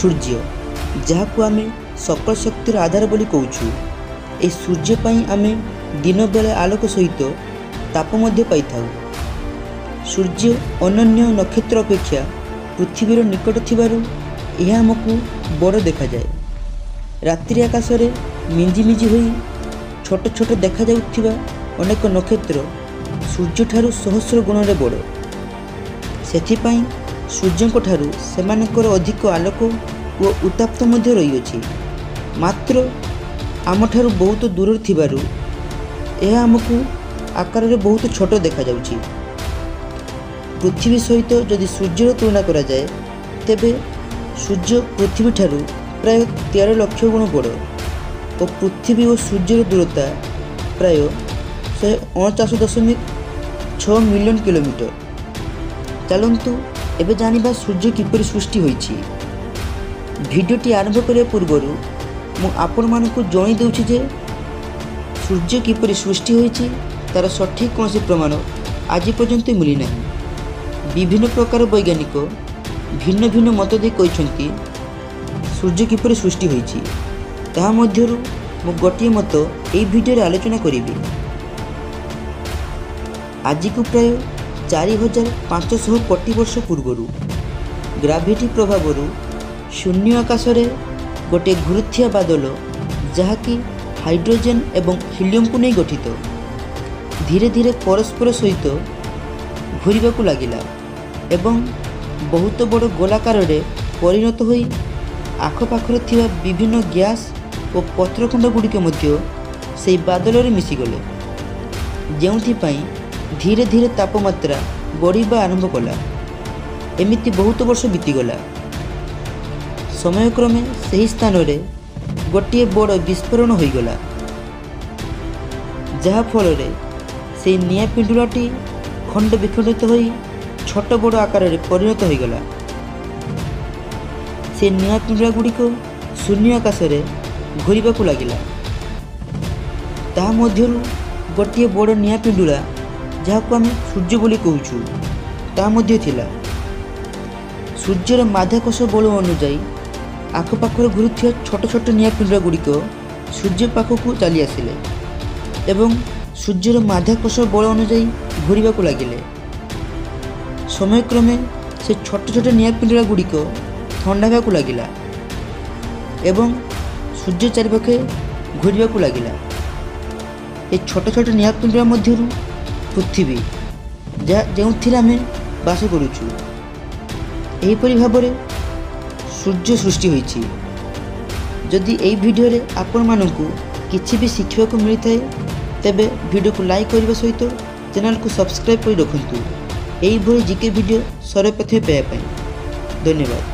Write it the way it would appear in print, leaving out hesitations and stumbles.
सूर्य जहाँ आम सकल शक्तिर आधार बोली कहूँ। ए सूर्यपाई आम दिन बेला आलोक सहित ताप पाई था। सूर्य अन्य नक्षत्र अपेक्षा पृथ्वीर निकट थमको बड़ देखा जाए। रात्रि आकाश में मिंजिमिजी हो छोट छोट देखा अनेक नक्षत्र सूर्य ठारू सहस्र गुण में बड़। से सूर्यों ठारू से अधिक आलोक व उत्ताप्त रही अछि, मात्र आम ठारू बहुत दूर थिबारु यह आमको आकार में बहुत छोट देखा जाउछि। पृथ्वी सहित यदि सूर्यर तुलना करा जाए तेबे सूर्य पृथ्वी ठारू प्राय 13 लाख गुण बड़ और पृथ्वी और सूर्यर दूरता प्राय 149.6 मिलियन किलोमीटर। चलंतु एबे जानिबा सूर्य किपर सृष्टि होइछि। भिडियोटी आरंभ करिया पूर्वरु मु आपण मानकु जणि देउछि जे सूर्य किपर सृष्टि होइछि तार सठिक कोनोसी प्रमाण आज पर्यंत मिली नाही। विभिन्न प्रकार वैज्ञानिक भिन्न भिन्न मत दे कहते सूर्य किपर सृष्टि होइछि। ताहा मध्यरु मु गोटे मत एई भिडियो आलोचना करिबि। आज को प्राय 4500 कोटी वर्ष पूर्वर ग्राविटी प्रभाव शून्य आकाश में गोटे गुरुत्या बादल जहाँकि हाइड्रोजेन एवं हिलियम को नहीं गठित धीरे धीरे परस्पर सहित घूरवा को लगिला एवं बहुत बड़ गोलाकार रे परिणत होई आखपाखरे थिबा विभिन्न गैस और पत्थरखंड गुड़िक मध्य से बादल रे मिसीगले, जेउथि पई धीरे धीरे तापमात्रा बढ़िया आरंभ कला। एमिति बहुत वर्ष बीतीगला। समय क्रमे से ही स्थान में गोटे बड़ विस्फोरण होगला जहाँफल से निया पिंडुलाटी खंड विखंडित हो छोट बड़ आकार में परिणत होगला। से निया पिंडुला गुड़िक शून्य आकाश में घूरवा को लगिला। ताहा मध्यरु गोटे बड़ निया पिंडुला जहाँको आम सूर्य बोली कहूँ ताला। सूर्यर माध्याकर्ष बल अनुजाई आखपाखर घूरुवा छोट छोट निया पिंडुला गुड़िक सूर्य पाखक चली आसिले एवं सूर्यर माध्याकर्ष बल अनुजाई घूरवा को लगिले। समयक्रमे से छोट छोट निया पिंडुला गुड़िक ठंडा को लगिला एवं सूर्य चारिपाखे घूरवा को लगिला। ए छोट छोट निया पिंडुला मध्यरु पृथ्वी जो आम बास करुचु यहीपरि भाव सूर्य सृष्टि होइछि। जदि एई वीडियो रे आपण मानकु किछि भी शिखिबा को मिली थाए तेबे वीडियो को लाइक करबा सहित चैनल को सब्सक्राइब करि रखंतु एही भली जीके वीडियो सर्वप्रथमे पाइबा। धन्यवाद।